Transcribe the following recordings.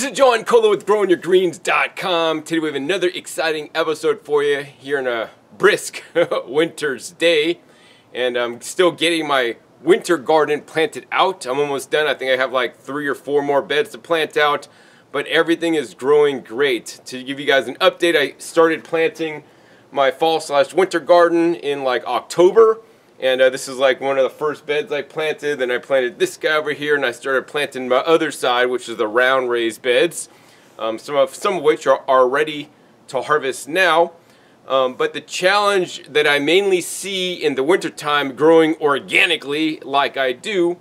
This is John Kohler with growingyourgreens.com. Today we have another exciting episode for you here on a brisk winter's day. And I'm still getting my winter garden planted out. I'm almost done. I think I have like 3 or 4 more beds to plant out. But everything is growing great. To give you guys an update, I started planting my fall/winter garden in like October. And this is like one of the first beds I planted. Then I planted this guy over here, and I started planting my other side, which is the round raised beds, some of which are ready to harvest now. But the challenge that I mainly see in the wintertime growing organically like I do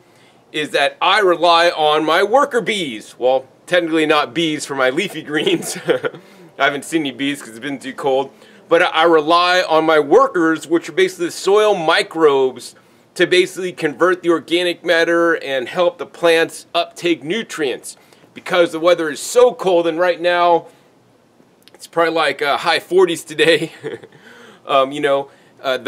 is that I rely on my worker bees. Well, technically not bees for my leafy greens. I haven't seen any bees because it's been too cold. But I rely on my workers, which are basically soil microbes, to basically convert the organic matter and help the plants uptake nutrients. Because the weather is so cold, and right now, it's probably like high 40s today. The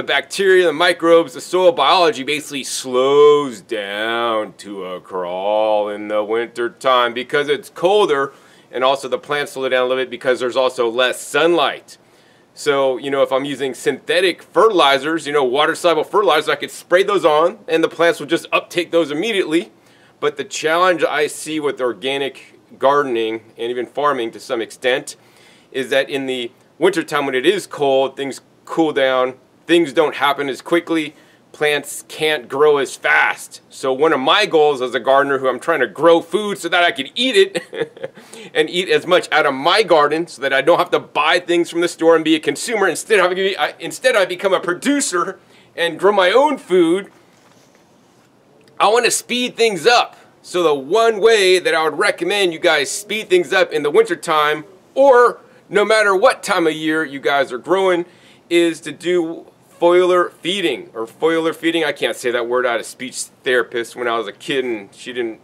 bacteria, the microbes, the soil biology basically slows down to a crawl in the winter time because it's colder, and also the plants slow down a little bit because there's also less sunlight. So, you know, if I'm using synthetic fertilizers, you know, water-soluble fertilizers, I could spray those on and the plants will just uptake those immediately. But the challenge I see with organic gardening and even farming to some extent is that in the wintertime when it is cold, things cool down, things don't happen as quickly, plants can't grow as fast. So one of my goals as a gardener who I'm trying to grow food so that I can eat it and eat as much out of my garden so that I don't have to buy things from the store and be a consumer. Instead I become a producer and grow my own food. I want to speed things up. So the one way that I would recommend you guys speed things up in the wintertime, or no matter what time of year you guys are growing, is to do foliar feeding, or foliar feeding. I can't say that word out of speech therapist when I was a kid, and she didn't,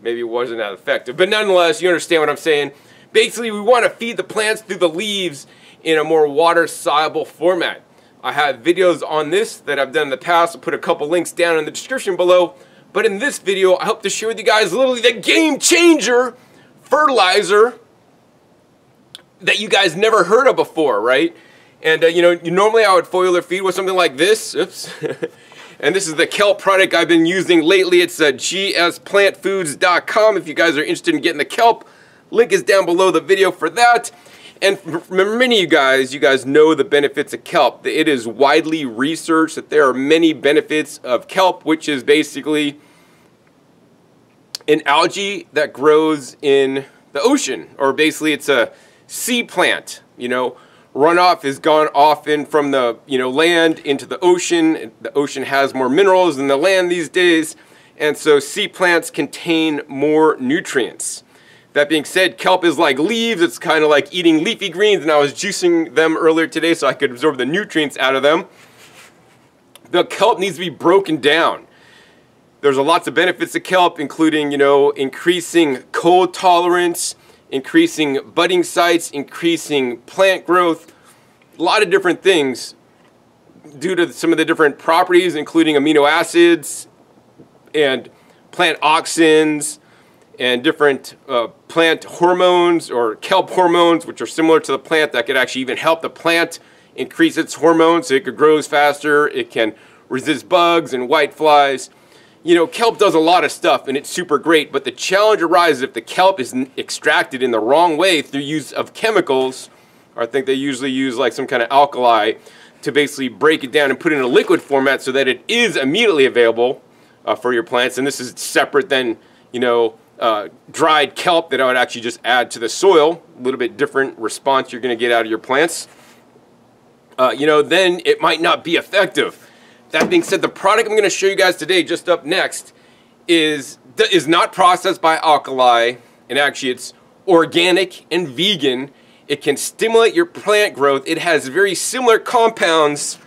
maybe it wasn't that effective. But nonetheless, you understand what I'm saying. Basically, we want to feed the plants through the leaves in a more water-soluble format. I have videos on this that I've done in the past. I'll put a couple links down in the description below. But in this video, I hope to share with you guys literally the game-changer fertilizer that you guys never heard of before, right? And you know, normally I would foliar feed with something like this. Oops. And this is the kelp product I've been using lately. It's GSPlantFoods.com. If you guys are interested in getting the kelp, link is down below the video for that. And for many of you guys know the benefits of kelp. It is widely researched that there are many benefits of kelp, which is basically an algae that grows in the ocean, or basically it's a sea plant, you know. Runoff is gone often from the land into the ocean. The ocean has more minerals than the land these days, and so sea plants contain more nutrients. That being said, kelp is like leaves. It's kind of like eating leafy greens, and I was juicing them earlier today so I could absorb the nutrients out of them. The kelp needs to be broken down. There's lots of benefits of kelp, including increasing cold tolerance, increasing budding sites, increasing plant growth, a lot of different things due to some of the different properties, including amino acids and plant auxins and different plant hormones, or kelp hormones, which are similar to the plant, that could actually even help the plant increase its hormones so it could grow faster, it can resist bugs and white flies. You know, kelp does a lot of stuff and it's super great, but the challenge arises if the kelp is extracted in the wrong way through use of chemicals, or I think they usually use like some kind of alkali to basically break it down and put it in a liquid format so that it is immediately available for your plants. And this is separate than, dried kelp that I would actually just add to the soil. A little bit different response you're going to get out of your plants. Then it might not be effective. That being said, the product I'm going to show you guys today, just up next, is not processed by alkali, and actually it's organic and vegan. It can stimulate your plant growth. It has very similar compounds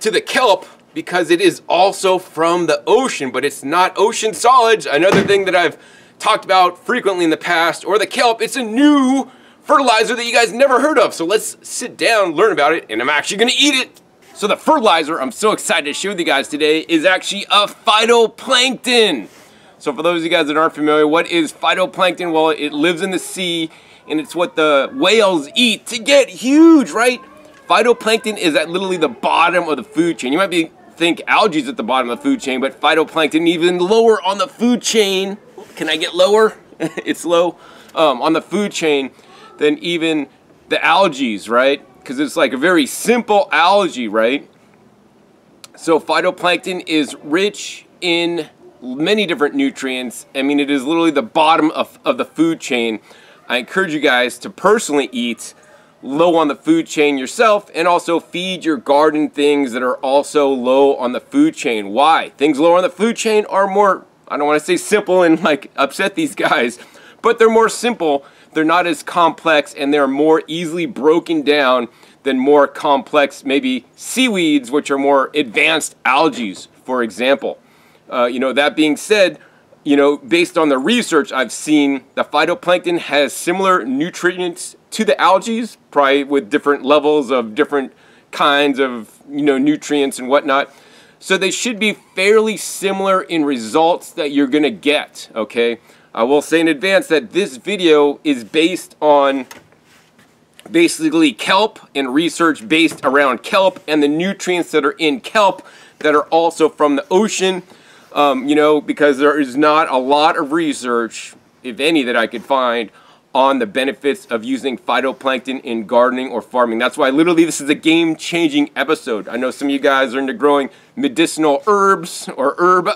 to the kelp because it is also from the ocean, but it's not ocean solids. Another thing that I've talked about frequently in the past, or the kelp, it's a new fertilizer that you guys never heard of. So let's sit down, learn about it, and I'm actually going to eat it. So the fertilizer I'm so excited to share with you guys today is actually a phytoplankton. So for those of you guys that aren't familiar, what is phytoplankton? Well, it lives in the sea, and it's what the whales eat to get huge, right? Phytoplankton is at literally the bottom of the food chain. You might think algae's at the bottom of the food chain, but phytoplankton even lower on the food chain. Can I get lower? It's low on the food chain than even the algae's, right? Because it's like a very simple algae, right? So phytoplankton is rich in many different nutrients. I mean, it is literally the bottom of the food chain. I encourage you guys to personally eat low on the food chain yourself, and also feed your garden things that are also low on the food chain. Why? Things lower on the food chain are more, I don't want to say simple and like upset these guys, but they're more simple. They're not as complex, and they're more easily broken down than more complex, maybe seaweeds, which are more advanced algae, for example. You know, that being said, you know, based on the research I've seen, the phytoplankton has similar nutrients to the algae, probably with different levels of different kinds of, you know, nutrients and whatnot. So they should be fairly similar in results that you're gonna get, okay? I will say in advance that this video is based on basically kelp and research based around kelp and the nutrients that are in kelp that are also from the ocean, you know, because there is not a lot of research, if any, that I could find on the benefits of using phytoplankton in gardening or farming. That's why literally this is a game-changing episode. I know some of you guys are into growing medicinal herbs or herb.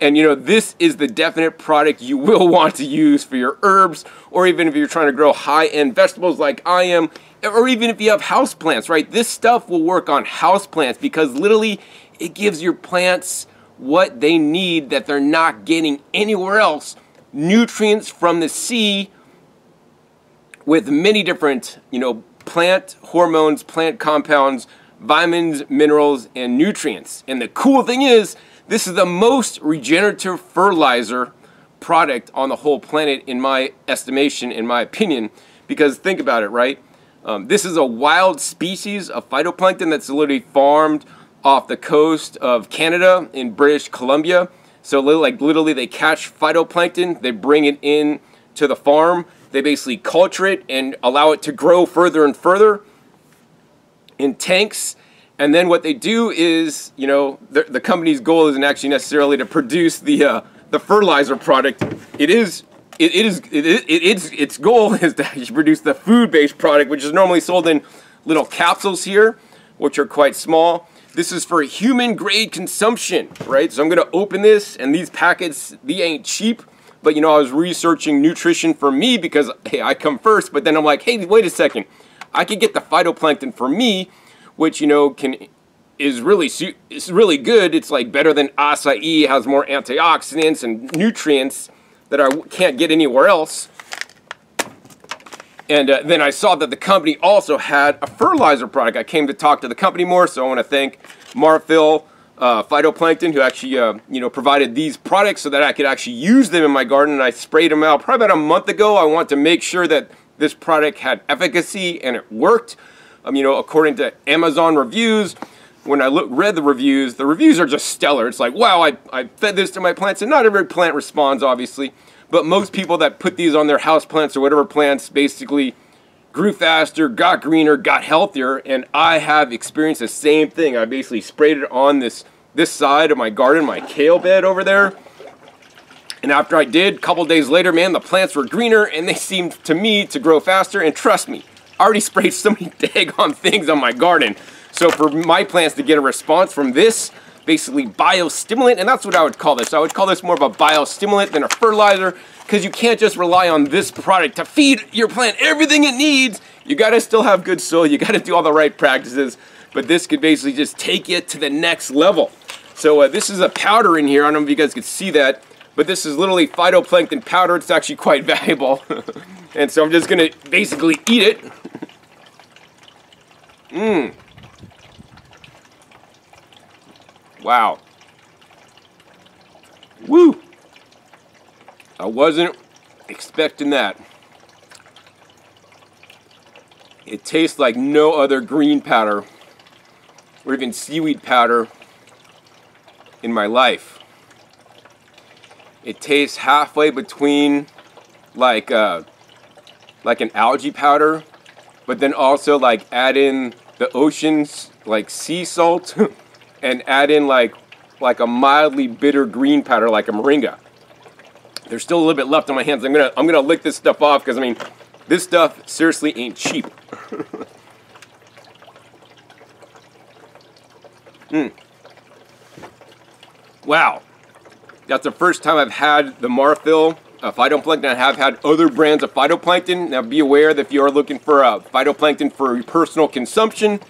And you know, this is the definite product you will want to use for your herbs, or even if you're trying to grow high-end vegetables like I am, or even if you have houseplants, right? This stuff will work on houseplants because literally it gives your plants what they need that they're not getting anywhere else. Nutrients from the sea with many different, you know, plant hormones, plant compounds, vitamins, minerals, and nutrients. And the cool thing is, this is the most regenerative fertilizer product on the whole planet, in my estimation, in my opinion, because think about it, right? This is a wild species of phytoplankton that's literally farmed off the coast of Canada in British Columbia. So like literally they catch phytoplankton, they bring it in to the farm, they basically culture it and allow it to grow further and further in tanks. And then what they do is, you know, the company's goal isn't actually necessarily to produce the fertilizer product. Its goal is to actually produce the food-based product, which is normally sold in little capsules here, which are quite small. This is for human-grade consumption, right? So I'm gonna open this, and these packets, they ain't cheap. But you know, I was researching nutrition for me because, hey, I come first. But then I'm like, hey, wait a second, I could get the phytoplankton for me, which, you know, is really good. It's like better than acai, has more antioxidants and nutrients that I can't get anywhere else. And then I saw that the company also had a fertilizer product. I came to talk to the company more, so I want to thank Marphyl Phytoplankton, who actually, you know, provided these products so that I could actually use them in my garden. And I sprayed them out probably about a month ago. I want to make sure that this product had efficacy and it worked. You know, according to Amazon reviews, when I read the reviews are just stellar. It's like, wow, I fed this to my plants, and not every plant responds, obviously. But most people that put these on their house plants or whatever plants basically grew faster, got greener, got healthier, and I have experienced the same thing. I basically sprayed it on this side of my garden, my kale bed over there. And after I did, a couple days later, man, the plants were greener, and they seemed to me to grow faster, and trust me, I already sprayed so many daggone things on my garden. So for my plants to get a response from this, basically biostimulant, and that's what I would call this. I would call this more of a biostimulant than a fertilizer, because you can't just rely on this product to feed your plant everything it needs. You gotta still have good soil, you gotta do all the right practices, but this could basically just take it to the next level. So this is a powder in here, I don't know if you guys could see that, but this is literally phytoplankton powder. It's actually quite valuable. And so I'm just gonna basically eat it. Mmm. Wow. Woo! I wasn't expecting that. It tastes like no other green powder or even seaweed powder in my life. It tastes halfway between like an algae powder, but then also like add in the ocean's like sea salt and add in like a mildly bitter green powder like a moringa. There's still a little bit left on my hands. I'm gonna lick this stuff off because I mean this stuff seriously ain't cheap. Wow, that's the first time I've had the Marphyl phytoplankton. I have had other brands of phytoplankton. Now be aware that if you are looking for phytoplankton for personal consumption,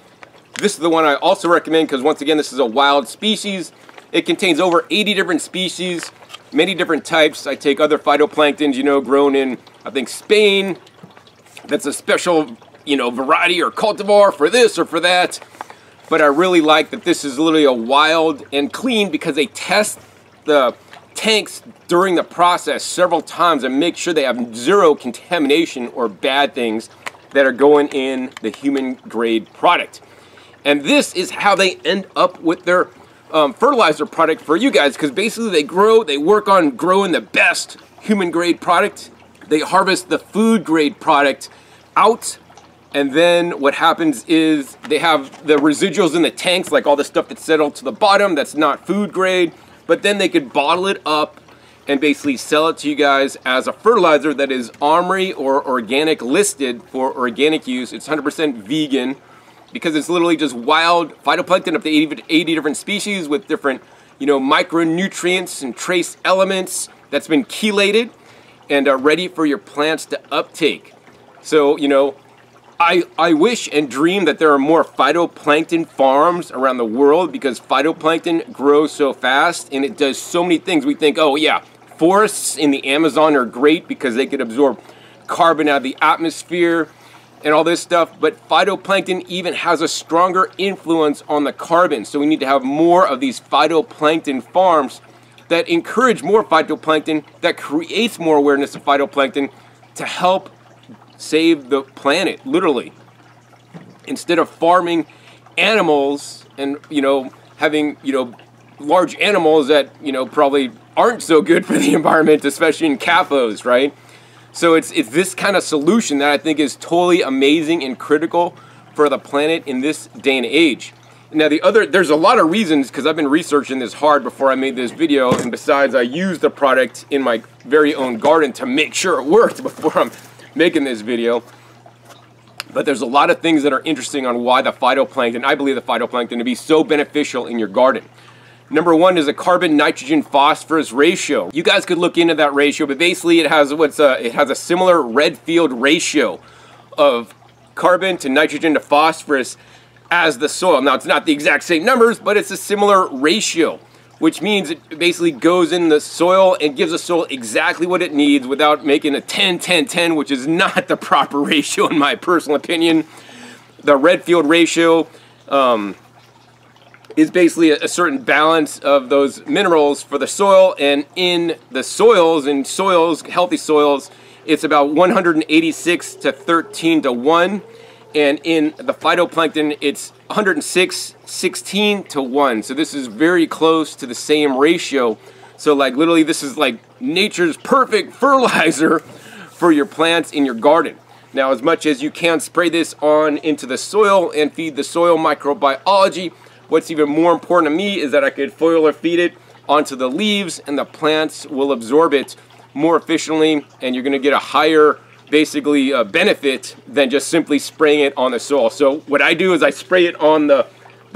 this is the one I also recommend because once again, this is a wild species. It contains over 80 different species, many different types. I take other phytoplanktons, you know, grown in, I think, Spain. That's a special, you know, variety or cultivar for this or for that. But I really like that this is literally a wild and clean because they test the tanks during the process several times and make sure they have zero contamination or bad things that are going in the human grade product. And this is how they end up with their fertilizer product for you guys, because basically they work on growing the best human grade product. They harvest the food grade product out, and then what happens is they have the residuals in the tanks, like all the stuff that's settled to the bottom that's not food grade, but then they could bottle it up and basically sell it to you guys as a fertilizer that is OMRI or organic listed for organic use. It's 100% vegan, because it's literally just wild phytoplankton, up to 80 different species with different, you know, micronutrients and trace elements that's been chelated and are ready for your plants to uptake. So, you know, I wish and dream that there are more phytoplankton farms around the world, because phytoplankton grows so fast and it does so many things. We think, oh yeah, forests in the Amazon are great because they could absorb carbon out of the atmosphere and all this stuff, but phytoplankton even has a stronger influence on the carbon. So we need to have more of these phytoplankton farms that encourage more phytoplankton, that creates more awareness of phytoplankton to help save the planet, literally. Instead of farming animals and, you know, having, you know, large animals that, you know, probably aren't so good for the environment, especially in CAFOs, right? So it's this kind of solution that I think is totally amazing and critical for the planet in this day and age. Now there's a lot of reasons, because I've been researching this hard before I made this video, and besides I used the product in my very own garden to make sure it worked before I'm making this video. But there's a lot of things that are interesting on why the phytoplankton, I believe the phytoplankton to be so beneficial in your garden. Number one is a carbon nitrogen phosphorus ratio. You guys could look into that ratio, but basically it has a similar Redfield ratio of carbon to nitrogen to phosphorus as the soil. Now it's not the exact same numbers, but it's a similar ratio, which means it basically goes in the soil and gives the soil exactly what it needs without making a 10-10-10, which is not the proper ratio in my personal opinion. The Redfield ratio is basically a certain balance of those minerals for the soil, and in the soils, healthy soils, it's about 186 to 13 to 1, and in the phytoplankton it's 106, 16 to 1. So this is very close to the same ratio. So like literally this is like nature's perfect fertilizer for your plants in your garden. Now as much as you can spray this on into the soil and feed the soil microbiology, what's even more important to me is that I could foliar feed it onto the leaves and the plants will absorb it more efficiently, and you're going to get a higher basically benefit than just simply spraying it on the soil. So what I do is I spray it on the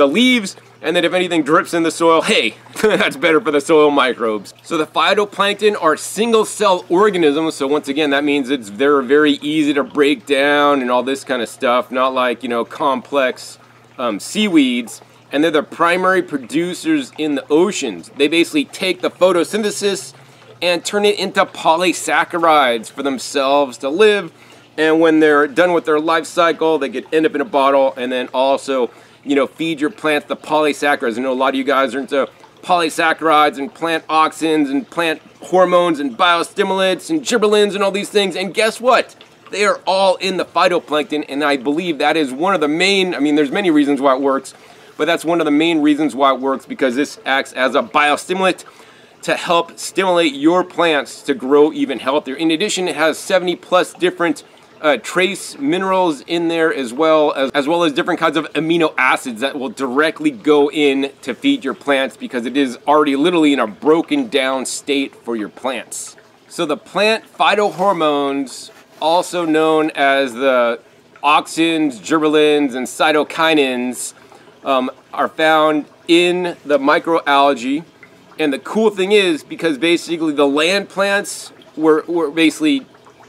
leaves, and then if anything drips in the soil, hey, that's better for the soil microbes. So the phytoplankton are single cell organisms. So once again, that means they're very easy to break down and all this kind of stuff, not like, you know, complex seaweeds. And they're the primary producers in the oceans. They basically take the photosynthesis and turn it into polysaccharides for themselves to live. And when they're done with their life cycle, they could end up in a bottle and then also, you know, feed your plants the polysaccharides. I know a lot of you guys are into polysaccharides and plant auxins and plant hormones and biostimulants and gibberellins and all these things. And guess what? They are all in the phytoplankton. And I believe that is one of the main, I mean, there's many reasons why it works, but that's one of the main reasons why it works, because this acts as a biostimulant to help stimulate your plants to grow even healthier. In addition, it has 70 plus different trace minerals in there, as well as different kinds of amino acids that will directly go in to feed your plants, because it is already literally in a broken down state for your plants. So the plant phytohormones, also known as the auxins, gibberellins, and cytokinins, are found in the microalgae. And the cool thing is, because basically the land plants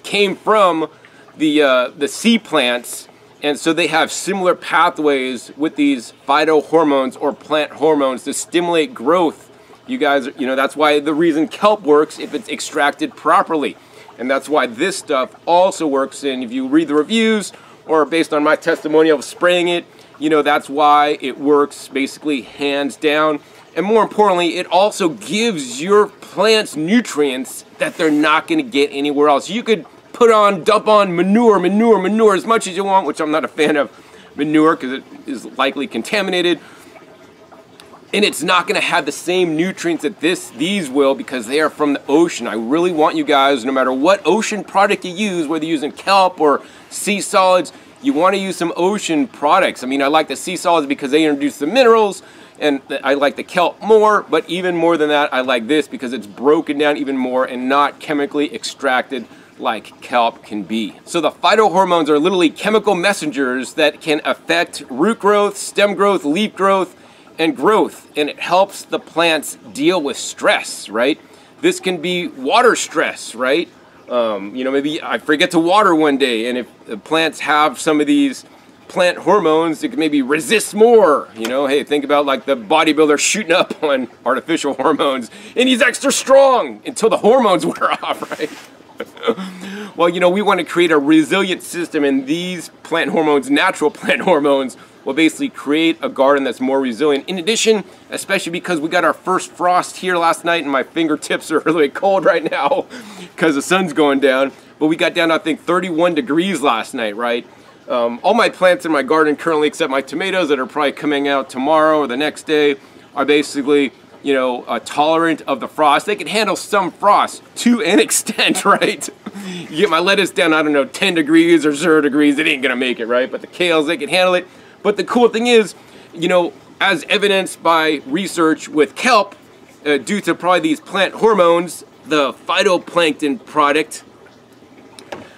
came from the sea plants, and so they have similar pathways with these phytohormones or plant hormones to stimulate growth. You guys, you know, that's why the reason kelp works if it's extracted properly, and that's why this stuff also works. And if you read the reviews or based on my testimonial of spraying it, you know, that's why it works basically hands down. And more importantly, it also gives your plants nutrients that they're not going to get anywhere else. You could dump on manure as much as you want, which I'm not a fan of manure because it is likely contaminated, and it's not going to have the same nutrients that these will, because they are from the ocean. I really want you guys, no matter what ocean product you use, whether you're using kelp or sea solids, you want to use some ocean products. I mean, I like the sea solids because they introduce the minerals, and I like the kelp more, but even more than that, I like this because it's broken down even more and not chemically extracted like kelp can be. So the phytohormones are literally chemical messengers that can affect root growth, stem growth, leaf growth, and growth, and it helps the plants deal with stress, right? This can be water stress, right? You know, maybe I forget to water one day, and if the plants have some of these plant hormones, it can maybe resist more. You know, hey, think about like the bodybuilder shooting up on artificial hormones, and he's extra strong until the hormones wear off, right? Well, you know, we want to create a resilient system, and these plant hormones, natural plant hormones, will basically create a garden that's more resilient. In addition, especially because we got our first frost here last night, and my fingertips are really cold right now because the sun's going down, but we got down to, I think, 31 degrees last night, right? All my plants in my garden currently, except my tomatoes that are probably coming out tomorrow or the next day, are basically, you know, tolerant of the frost. They can handle some frost to an extent, right? You get my lettuce down, I don't know, 10 degrees or 0 degrees, it ain't gonna make it, right? But the kales, they can handle it. But the cool thing is, you know, as evidenced by research with kelp, due to probably these plant hormones, the phytoplankton product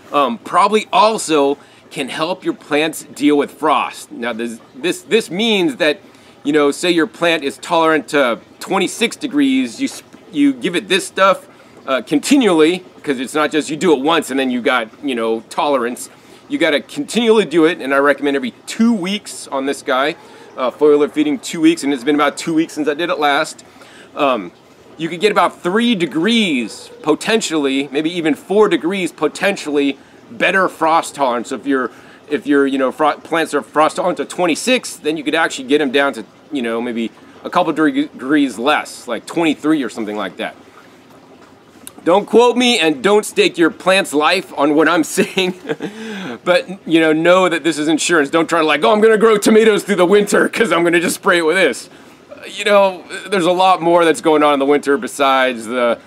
probably also can help your plants deal with frost. Now this means that, you know, say your plant is tolerant to 26 degrees, you give it this stuff continually, because it's not just you do it once and then you got, you know, tolerance. You got to continually do it, and I recommend every 2 weeks on this guy, foliar feeding 2 weeks, and it's been about 2 weeks since I did it last. You could get about 3 degrees potentially, maybe even 4 degrees potentially better frost tolerance. So if your you know, plants are frost tolerant to 26, then you could actually get them down to, you know, maybe a couple degrees less, like 23 or something like that. Don't quote me, and don't stake your plant's life on what I'm saying, but, you know that this is insurance. Don't try to like, oh, I'm gonna grow tomatoes through the winter because I'm gonna just spray it with this. You know, there's a lot more that's going on in the winter besides the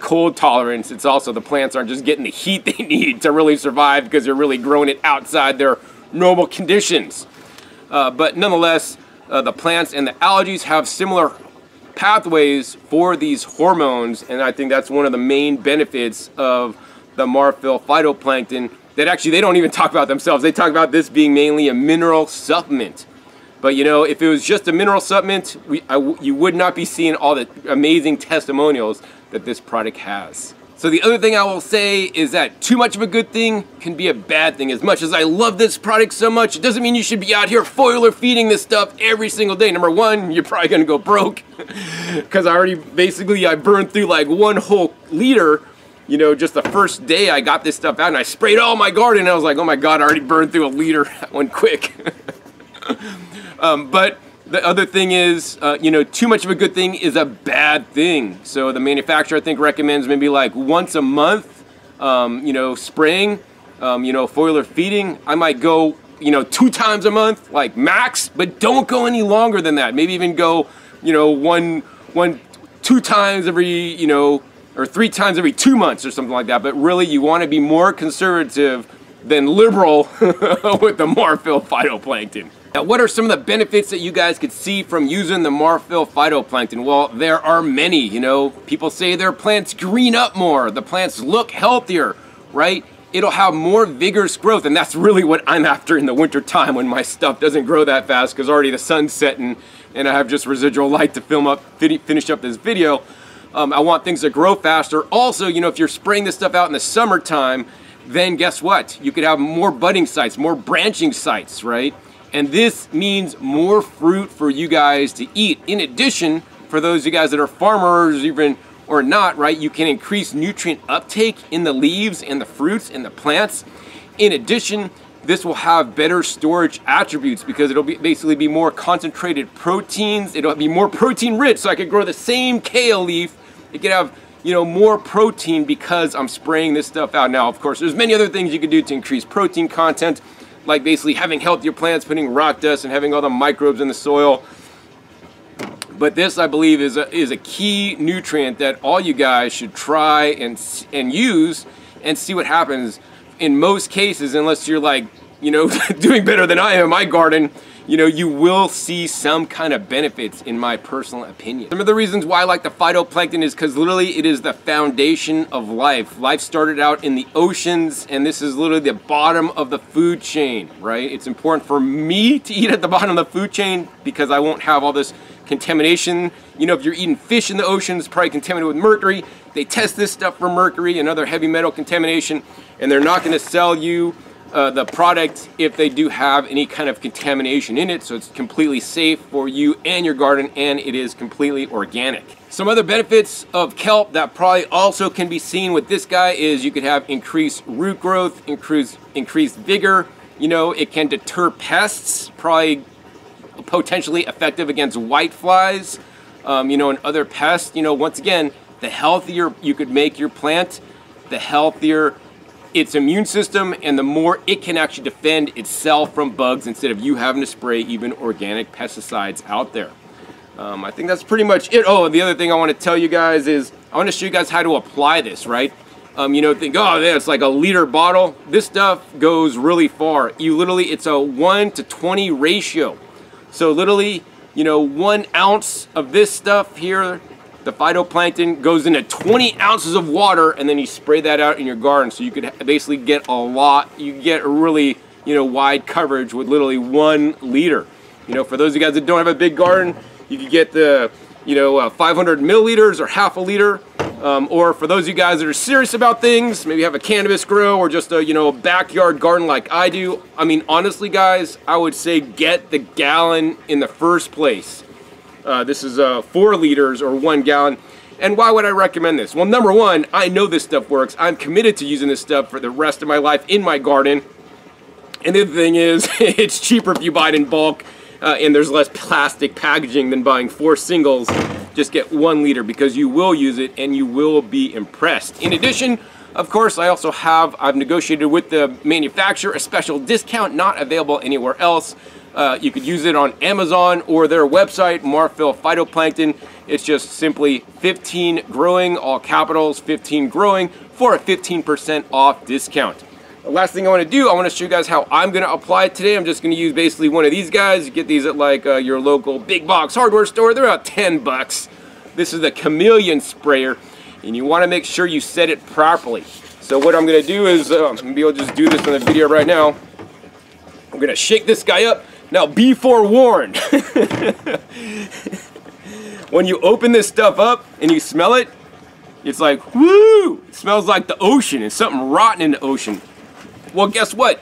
cold tolerance. It's also the plants aren't just getting the heat they need to really survive, because they're really growing it outside their normal conditions. But nonetheless, the plants and the algae have similar pathways for these hormones, and I think that's one of the main benefits of the Marphyl phytoplankton, that actually they don't even talk about themselves. They talk about this being mainly a mineral supplement. But, you know, if it was just a mineral supplement, you would not be seeing all the amazing testimonials that this product has. So the other thing I will say is that too much of a good thing can be a bad thing. As much as I love this product so much, it doesn't mean you should be out here foliar feeding this stuff every single day. Number one, you're probably gonna go broke, because I burned through like one whole liter, you know, just the first day I got this stuff out, and I sprayed all my garden, and I was like, oh my God, I already burned through a liter, that went quick. But the other thing is, you know, too much of a good thing is a bad thing. So the manufacturer, I think, recommends maybe like once a month, you know, spraying, you know, foliar feeding. I might go, you know, 2 times a month, like max, but don't go any longer than that. Maybe even go, you know, one, two times every, or three times every 2 months or something like that. But really, you want to be more conservative than liberal with the Marphyl phytoplankton. Now, what are some of the benefits that you guys could see from using the Marphyl phytoplankton? Well, there are many, People say their plants green up more, the plants look healthier, right? It'll have more vigorous growth, and that's really what I'm after in the winter time when my stuff doesn't grow that fast because already the sun's setting and I have just residual light to finish up this video. I want things to grow faster. Also, if you're spraying this stuff out in the summertime, then guess what? You could have more budding sites, more branching sites, right? And this means more fruit for you guys to eat. In addition, for those of you guys that are farmers even or not, right, you can increase nutrient uptake in the leaves and the fruits and the plants. In addition, this will have better storage attributes because it'll basically be more concentrated proteins. It'll be more protein rich, so I could grow the same kale leaf. It could have, more protein because I'm spraying this stuff out. Now, of course, there's many other things you could do to increase protein content, like basically having healthier plants, putting rock dust and having all the microbes in the soil. But this, I believe, is a key nutrient that all you guys should try and use and see what happens. In most cases, unless you're like, doing better than I am in my garden, you will see some kind of benefits in my personal opinion. Some of the reasons why I like the phytoplankton is because literally it is the foundation of life. Life started out in the oceans, and this is literally the bottom of the food chain, right? It's important for me to eat at the bottom of the food chain because I won't have all this contamination. If you're eating fish in the ocean, it's probably contaminated with mercury. They test this stuff for mercury and other heavy metal contamination, and they're not going to sell you the product if they do have any kind of contamination in it, so it's completely safe for you and your garden, and it is completely organic. Some other benefits of kelp that probably also can be seen with this guy is you could have increased root growth, increased vigor. It can deter pests, probably potentially effective against whiteflies, and other pests. Once again, the healthier you could make your plant, the healthier its immune system and the more it can actually defend itself from bugs instead of you having to spray even organic pesticides out there. I think that's pretty much it. Oh, and the other thing I want to tell you guys is I want to show you guys how to apply this, right? Think, oh, yeah, it's like a liter bottle. This stuff goes really far. It's a 1:20 ratio. So literally, 1 ounce of this stuff here, the phytoplankton, goes into 20 ounces of water, and then you spray that out in your garden. So you could basically get a lot, you get really, wide coverage with literally 1 liter. For those of you guys that don't have a big garden, you could get the, 500 milliliters or half a liter. Or for those of you guys that are serious about things, maybe have a cannabis grow or just a, a backyard garden like I do. I mean, honestly, guys, I would say get the gallon in the first place. This is 4 liters or 1 gallon. And why would I recommend this? Well, number one, I know this stuff works. I'm committed to using this stuff for the rest of my life in my garden. And the other thing is, it's cheaper if you buy it in bulk, and there's less plastic packaging than buying 4 singles. Just get 1 liter because you will use it and you will be impressed. In addition, of course, I've negotiated with the manufacturer a special discount not available anywhere else. You could use it on Amazon or their website, Marphyl Phytoplankton. It's just simply 15 growing, all capitals, 15 growing, for a 15% off discount. The last thing I want to do, I want to show you guys how I'm going to apply it today. I'm just going to use basically one of these guys. You get these at like your local big box hardware store. They're about 10 bucks. This is the Chameleon sprayer, and you want to make sure you set it properly. So what I'm going to do is, I'm going to be able to just do this in the video right now. I'm going to shake this guy up. Now, be forewarned, when you open this stuff up and you smell it, it's like, woo! It smells like the ocean. It's something rotten in the ocean. Well, guess what?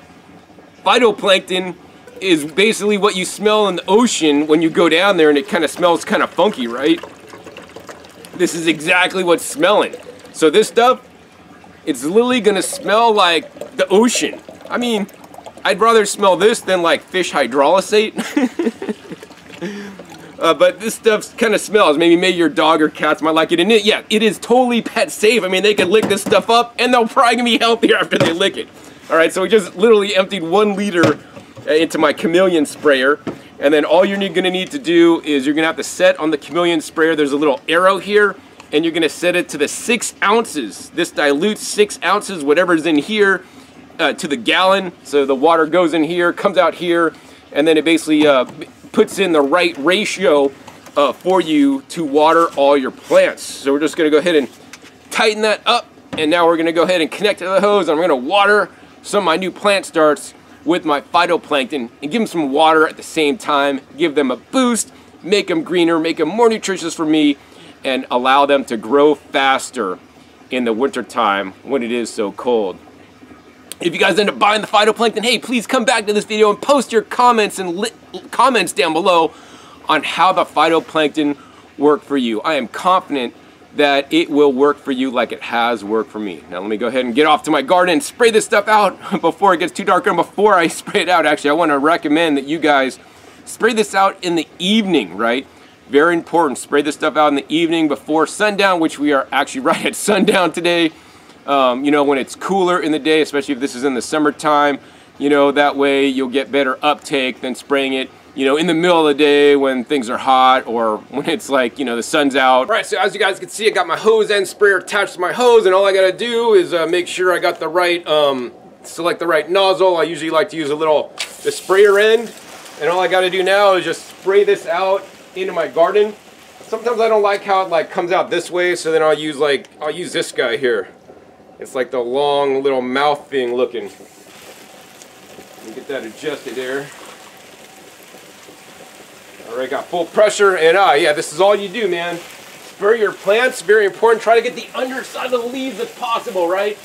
Phytoplankton is basically what you smell in the ocean when you go down there, and it kind of smells kind of funky, right? This is exactly what's smelling. So this stuff, it's literally going to smell like the ocean. I mean, I'd rather smell this than like fish hydrolysate. But this stuff kind of smells. Maybe your dog or cats might like it. And yeah, it is totally pet safe. I mean, they can lick this stuff up and they'll probably be healthier after they lick it. All right, so we just literally emptied 1 liter into my chameleon sprayer. And then all you're gonna need to do is you're gonna have to set on the chameleon sprayer, there's a little arrow here, and you're gonna set it to the 6 ounces. This dilutes 6 ounces, whatever's in here, to the gallon. So the water goes in here, comes out here, and then it basically puts in the right ratio for you to water all your plants. So we're just gonna go ahead and tighten that up, and now we're gonna go ahead and connect to the hose. I'm gonna water some of my new plant starts with my phytoplankton and give them some water at the same time, give them a boost, make them greener, make them more nutritious for me, and allow them to grow faster in the winter time when it is so cold. If you guys end up buying the phytoplankton, hey, please come back to this video and post your comments and comments down below on how the phytoplankton worked for you. I am confident that it will work for you like it has worked for me. Now let me go ahead and get off to my garden and spray this stuff out before it gets too dark. And before I spray it out, actually, I want to recommend that you guys spray this out in the evening, right? Very important, spray this stuff out in the evening before sundown, which we are actually right at sundown today. You know, when it's cooler in the day, especially if this is in the summertime, you know, that way you'll get better uptake than spraying it, you know, in the middle of the day when things are hot or when it's like, you know, the sun's out. All right, so as you guys can see, I got my hose and sprayer attached to my hose, and all I gotta do is make sure I got the right, select the right nozzle. I usually like to use the sprayer end, and all I gotta do now is just spray this out into my garden. Sometimes I don't like how it like comes out this way, so then I'll use this guy here. It's like the long little mouth thing looking. Let me get that adjusted there. All right, got full pressure, and yeah, this is all you do, man. Spray your plants, very important. Try to get the underside of the leaves if possible, right?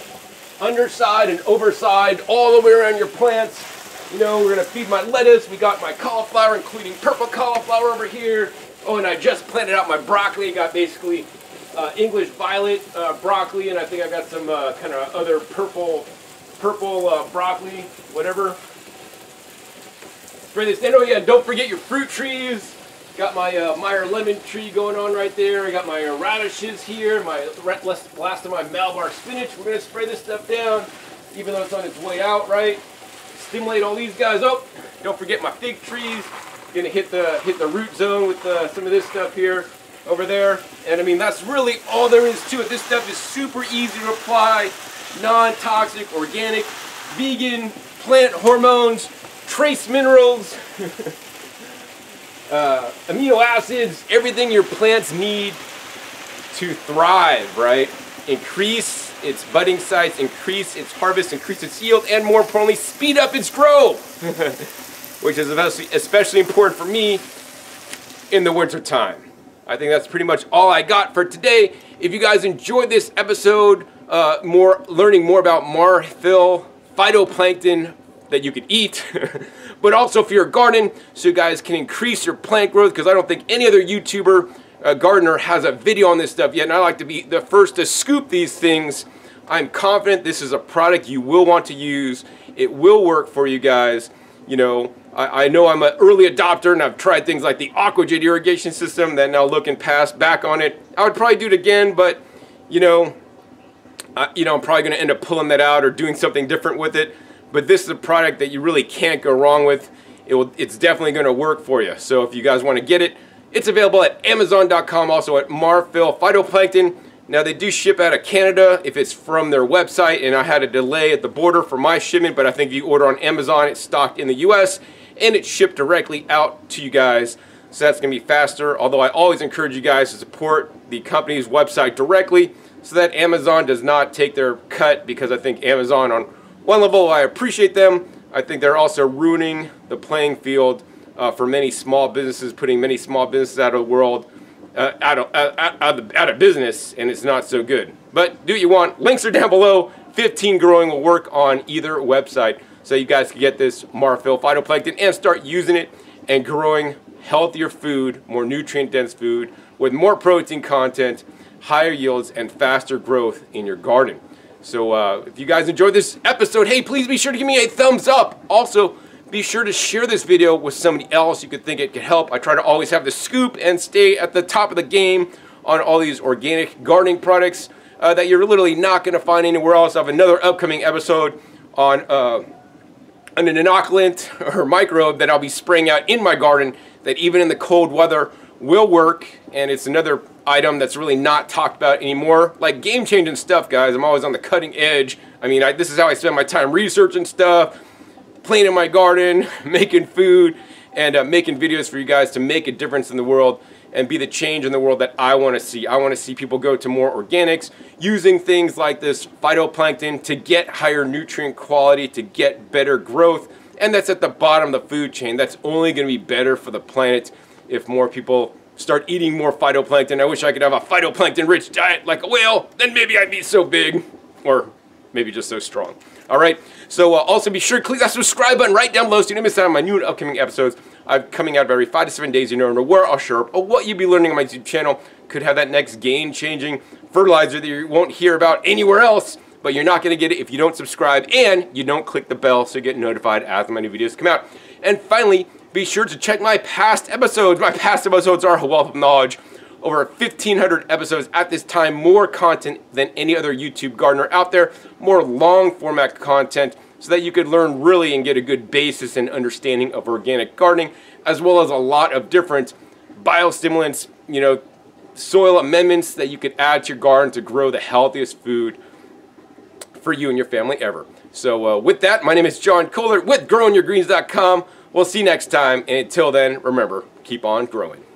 Underside and overside, all the way around your plants. You know, we're gonna feed my lettuce. We got my cauliflower, including purple cauliflower over here. Oh, and I just planted out my broccoli. Got basically English violet broccoli, and I think I got some kind of other purple broccoli, whatever. Spray this. And oh yeah, don't forget your fruit trees. Got my Meyer lemon tree going on right there. I got my radishes here, my last of my Malabar spinach. We're gonna spray this stuff down, even though it's on its way out, right? Stimulate all these guys up. Don't forget my fig trees. Gonna hit the root zone with some of this stuff here, over there. And I mean, that's really all there is to it. This stuff is super easy to apply, non-toxic, organic, vegan, plant hormones, trace minerals, amino acids, everything your plants need to thrive, right? Increase its budding size, increase its harvest, increase its yield, and more importantly, speed up its growth, which is especially important for me in the winter time. I think that's pretty much all I got for today. If you guys enjoyed this episode, learning more about Marphyl phytoplankton that you could eat, but also for your garden, so you guys can increase your plant growth, because I don't think any other YouTuber gardener has a video on this stuff yet, and I like to be the first to scoop these things. I'm confident this is a product you will want to use. It will work for you guys. You know, I know I'm an early adopter, and I've tried things like the AquaJet irrigation system that now looking back on it. I would probably do it again, but you know, I'm probably gonna end up pulling that out or doing something different with it. But this is a product that you really can't go wrong with. It's definitely going to work for you. So if you guys want to get it, it's available at Amazon.com, also at Marphyl Phytoplankton. Now they do ship out of Canada if it's from their website, and I had a delay at the border for my shipment, but I think if you order on Amazon, it's stocked in the US, and it's shipped directly out to you guys. So that's going to be faster, although I always encourage you guys to support the company's website directly so that Amazon does not take their cut, because I think Amazon on one level, I appreciate them. I think they're also ruining the playing field for many small businesses, putting many small businesses out of business, and it's not so good. But do what you want. Links are down below. 15 Growing will work on either website, so you guys can get this Marphyl Phytoplankton and start using it and growing healthier food, more nutrient-dense food with more protein content, higher yields, and faster growth in your garden. So if you guys enjoyed this episode, hey, please be sure to give me a thumbs up. Also, be sure to share this video with somebody else you could think it could help. I try to always have the scoop and stay at the top of the game on all these organic gardening products that you're literally not going to find anywhere else. I have another upcoming episode on an inoculant or microbe that I'll be spraying out in my garden that even in the cold weather will work, and it's another item that's really not talked about anymore. Like game-changing stuff, guys. I'm always on the cutting edge. I mean, this is how I spend my time researching stuff, planting my garden, making food, and making videos for you guys to make a difference in the world and be the change in the world that I want to see. I want to see people go to more organics, using things like this phytoplankton to get higher nutrient quality, to get better growth, and that's at the bottom of the food chain. That's only going to be better for the planet if more people start eating more phytoplankton. I wish I could have a phytoplankton-rich diet like a whale, then maybe I'd be so big, or maybe just so strong. All right, so also be sure to click that subscribe button right down below so you don't miss out on my new and upcoming episodes. I'm coming out every 5 to 7 days. You never know where I'll share up or what you'll be learning on my YouTube channel. Could have that next game-changing fertilizer that you won't hear about anywhere else, but you're not going to get it if you don't subscribe and you don't click the bell so you get notified as my new videos come out. And finally, be sure to check my past episodes. My past episodes are a wealth of knowledge. Over 1,500 episodes at this time, more content than any other YouTube gardener out there, more long format content so that you could learn really and get a good basis and understanding of organic gardening, as well as a lot of different biostimulants, you know, soil amendments that you could add to your garden to grow the healthiest food for you and your family ever. So with that, my name is John Kohler with growingyourgreens.com. We'll see you next time, and until then, remember, keep on growing.